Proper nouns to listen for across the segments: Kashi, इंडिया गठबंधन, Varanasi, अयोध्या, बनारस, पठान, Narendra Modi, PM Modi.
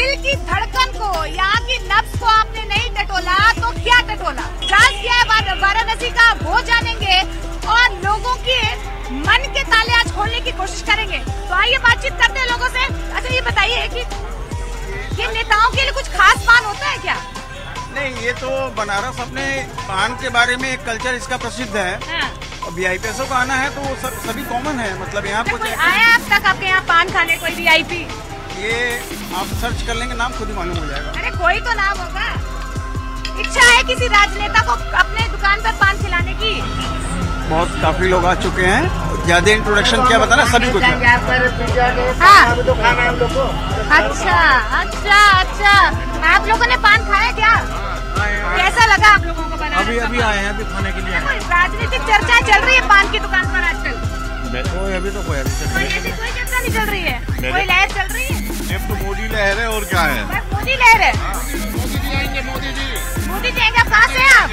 दिल की धड़कन को या की नब्ज को आपने नहीं टटोला तो क्या टटोला। राज क्या है वाराणसी का वो जानेंगे और लोगों के मन के ताले आज खोलने की कोशिश करेंगे। तो आइए बातचीत करते हैं लोगों से। अच्छा ये बताइए कि नेताओं के लिए कुछ खास पान होता है क्या? नहीं, ये तो बनारस अपने पान के बारे में एक कल्चर इसका प्रसिद्ध है। और वीआईपीएसओ का आना है तो वो सभी कॉमन है। मतलब यहाँ कुछ आया अब तक आपके यहाँ पान खाने कोई वीआईपी? ये आप सर्च कर लेंगे, नाम खुद ही मालूम हो जाएगा। अरे कोई तो नाम होगा। इच्छा है किसी राजनेता को अपने दुकान पर पान खिलाने की? बहुत काफी लोग आ चुके हैं, ज्यादा इंट्रोडक्शन क्या बताना सभी कुछ। अच्छा अच्छा अच्छा, आप लोगों ने पान खाया क्या? कैसा लगा आप लोगों को? अभी अभी आए हैं, अभी खाने के लिए। राजनीतिक चर्चा चल रही है पान की दुकान पर आजकल? कोई अभी तो कोई ऐसी कोई चर्चा नहीं चल रही है, कोई लहर चल रही है। अब तो मोदी लहर है और क्या है, मोदी लहर है। मोदी जी आएंगे, मोदी जी, मोदी जी आएंगे। कहाँ से आप?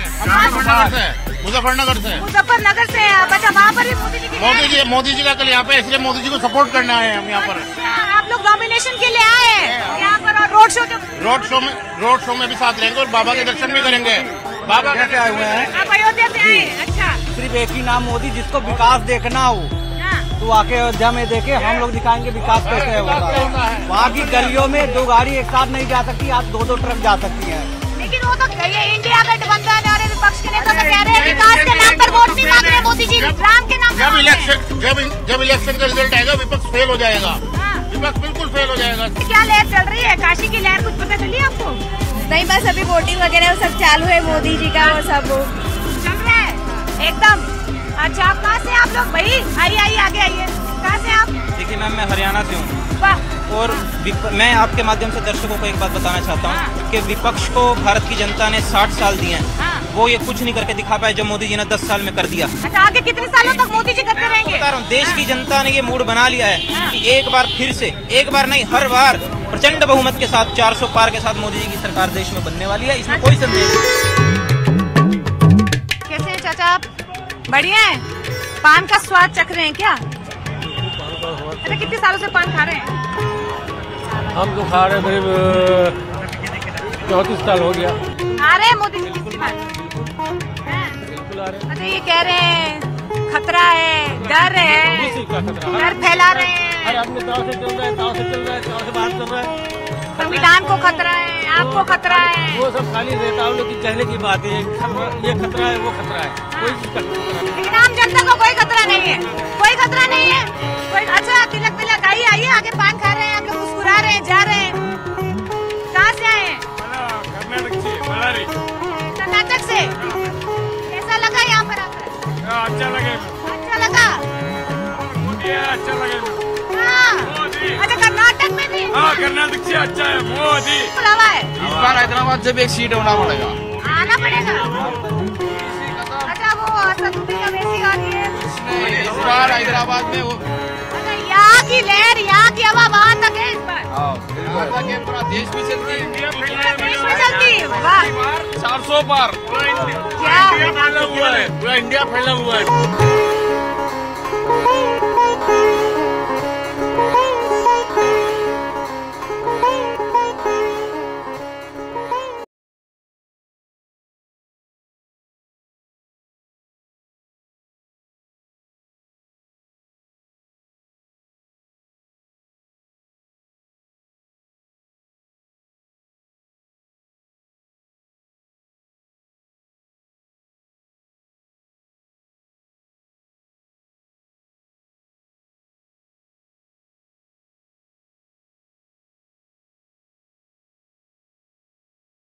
मुजफ्फरनगर से। मुजफ्फरनगर से आप? अच्छा, वहाँ पर भी मोदी जी का कल यहाँ पे, इसलिए मोदी जी को सपोर्ट करने आए हैं हम यहाँ पर। आप लोग नॉमिनेशन के लिए आए हैं यहाँ पर? और रोड शो में भी साथ रहेंगे और बाबा के दर्शन भी करेंगे। बाबा कैसे आए हुए हैं? आप अयोध्या से आए? अच्छा। सिर्फ एक ही नाम मोदी, जिसको विकास देखना हो तो आके अयोध्या में देखे। हम लोग दिखाएंगे विकास कैसे होगा। वहाँ की गलियों में दो गाड़ी एक साथ नहीं जा सकती, आप दो ट्रक जा सकती है। लेकिन वो तो ये इंडिया गठबंधन और विपक्ष के नेता तो कह रहे हैं विकास के नाम पर वोट नहीं मांग रहे मोदी जी, राम के नाम पर। जब इलेक्शन का रिजल्ट आएगा विपक्ष फेल हो जाएगा। विपक्ष बिल्कुल फेल हो जाएगा। क्या लहर चल रही है काशी की लहर, कुछ पता चली आपको? नहीं, बस अभी वोटिंग वगैरह सब चालू है मोदी जी का और सब चल रहा है एकदम। अच्छा, कहाँ से आप लोग? भाई आइए आगे आइए। कहाँ से आप? देखिए मैम, मैं हरियाणा से हूँ और मैं आपके माध्यम से दर्शकों को एक बात बताना चाहता हूँ कि विपक्ष को भारत की जनता ने 60 साल दिए हैं। वो ये कुछ नहीं करके दिखा पाए जो मोदी जी ने 10 साल में कर दिया। अच्छा, आगे कितने सालों तक मोदी जी करते रहेंगे? बता रहा हूँ, देश की जनता ने ये मूड बना लिया है कि एक बार फिर से, एक बार नहीं हर बार प्रचंड बहुमत के साथ 400 पार के साथ मोदी जी की सरकार देश में बनने वाली है, इसमें कोई संदेह नहीं। कैसे है चाचा आप? बढ़िया है। पान का स्वाद चख रहे हैं क्या? अरे कितने सालों से पान खा रहे हैं? हम तो खा रहे करीब 34 साल हो गया। आ रहे हैं मोदी जी की बात? बिल्कुल आ रहे। अच्छा, ये कह रहे हैं खतरा है, डर है, डर फैला रहे हैं। हर आदमी दाव से चल रहा है, बाहर चल रहा है। संविधान को खतरा है, आपको खतरा है। वो सब खाली नेताओं की कहने की बात है। ये खतरा है, वो खतरा है, कोई खतरा। लेकिन आम जनता को कोई खतरा नहीं है, कोई खतरा नहीं है। अच्छा, तिलक तिलक आइए आइए, आगे पान खा रहे हैं आप लोग, मुस्कुरा रहे हैं, जा रहे हैं। कहाँ से आए? कर्नाटक से। कैसा लगा यहाँ पर आकर? अच्छा लगे। अच्छा लगा। अच्छा लगे। अच्छा, कर्नाटक में भी? हाँ, कर्नाटक से अच्छा है मोदी। इस बार हैदराबाद से भी एक सीट होना पड़ेगा, आना पड़ेगा। अच्छा, वो सत्तूरी का बेसी का नहीं है इस बार हैदराबाद में। अच्छा, यहाँ की लहर, यहाँ की हवा वहाँ तक है इस बार। पूरा देश में चलती। 400 पार पूरा इंडिया फैला हुआ है।